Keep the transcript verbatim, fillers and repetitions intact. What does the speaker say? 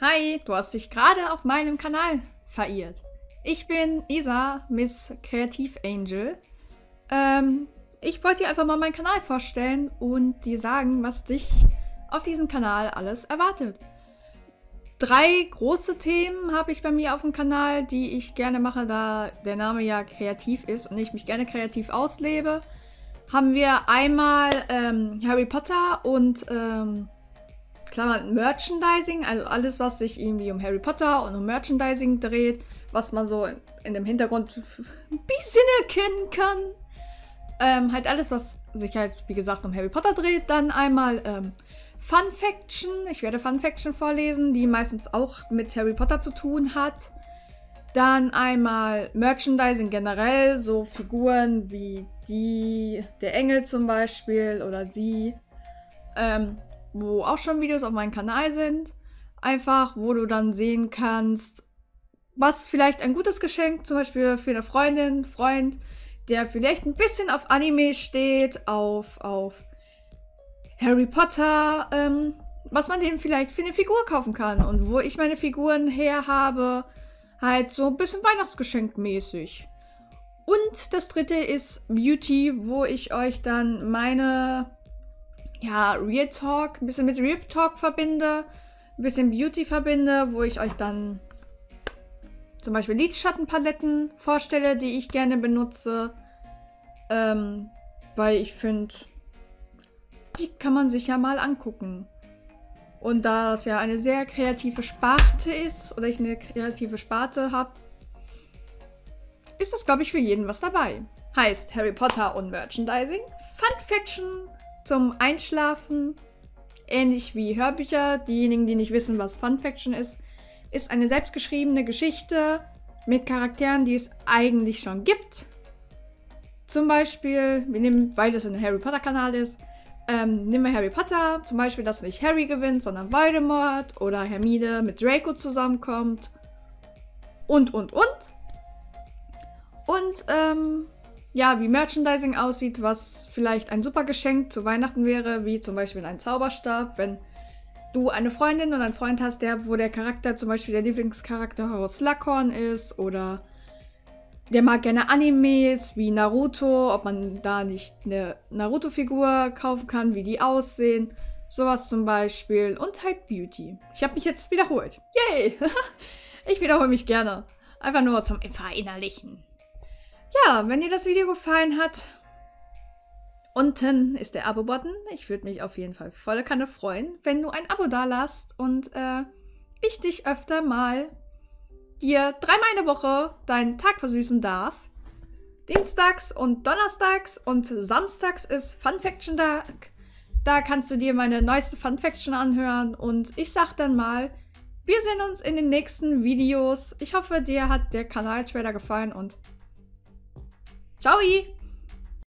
Hi, du hast dich gerade auf meinem Kanal verirrt. Ich bin Isa, Miss Creative Angel. Ähm, ich wollte dir einfach mal meinen Kanal vorstellen und dir sagen, was dich auf diesem Kanal alles erwartet. Drei große Themen habe ich bei mir auf dem Kanal, die ich gerne mache, da der Name ja kreativ ist und ich mich gerne kreativ auslebe. Haben wir einmal ähm, Harry Potter und... Ähm, Klammern Merchandising, also alles, was sich irgendwie um Harry Potter und um Merchandising dreht, was man so in dem Hintergrund ein bisschen erkennen kann. Ähm, halt alles, was sich halt, wie gesagt, um Harry Potter dreht. Dann einmal ähm, Fun Faction. Ich werde Fun Faction vorlesen, die meistens auch mit Harry Potter zu tun hat. Dann einmal Merchandising generell, so Figuren wie die, der Engel zum Beispiel oder die, ähm, wo auch schon Videos auf meinem Kanal sind. Einfach, wo du dann sehen kannst, was vielleicht ein gutes Geschenk, zum Beispiel für eine Freundin, Freund, der vielleicht ein bisschen auf Anime steht, auf, auf Harry Potter, ähm, was man dem vielleicht für eine Figur kaufen kann. Und wo ich meine Figuren her habe, halt so ein bisschen Weihnachtsgeschenkmäßig. Und das dritte ist Beauty, wo ich euch dann meine... ja, Real Talk, ein bisschen mit Real Talk verbinde, ein bisschen Beauty verbinde, wo ich euch dann zum Beispiel Lidschattenpaletten vorstelle, die ich gerne benutze, ähm, weil ich finde, die kann man sich ja mal angucken. Und da es ja eine sehr kreative Sparte ist, oder ich eine kreative Sparte habe, ist das, glaube ich, für jeden was dabei. Heißt Harry Potter und Merchandising, Fun Faction, zum Einschlafen, ähnlich wie Hörbücher. Diejenigen, die nicht wissen, was Fun Faction ist, ist eine selbstgeschriebene Geschichte mit Charakteren, die es eigentlich schon gibt. Zum Beispiel, wir nehmen, weil das ein Harry Potter Kanal ist, ähm, nehmen wir Harry Potter, zum Beispiel, dass nicht Harry gewinnt, sondern Voldemort oder Hermine mit Draco zusammenkommt und, und, und. Und, ähm, ja, wie Merchandising aussieht, was vielleicht ein super Geschenk zu Weihnachten wäre, wie zum Beispiel ein Zauberstab, wenn du eine Freundin und einen Freund hast, der, wo der Charakter zum Beispiel der Lieblingscharakter Horace Slughorn ist oder der mag gerne Animes wie Naruto, ob man da nicht eine Naruto-Figur kaufen kann, wie die aussehen, sowas zum Beispiel und halt Beauty. Ich habe mich jetzt wiederholt. Yay! Ich wiederhole mich gerne. Einfach nur zum Verinnerlichen. Ja, wenn dir das Video gefallen hat, unten ist der Abo-Button. Ich würde mich auf jeden Fall voller Kanne freuen, wenn du ein Abo da lässt und äh, ich dich öfter mal dir dreimal in der Woche deinen Tag versüßen darf. Dienstags und Donnerstags und Samstags ist Fun Faction Tag. Da kannst du dir meine neueste Fun Faction anhören und ich sag dann mal, wir sehen uns in den nächsten Videos. Ich hoffe, dir hat der Kanaltrailer gefallen und ciao!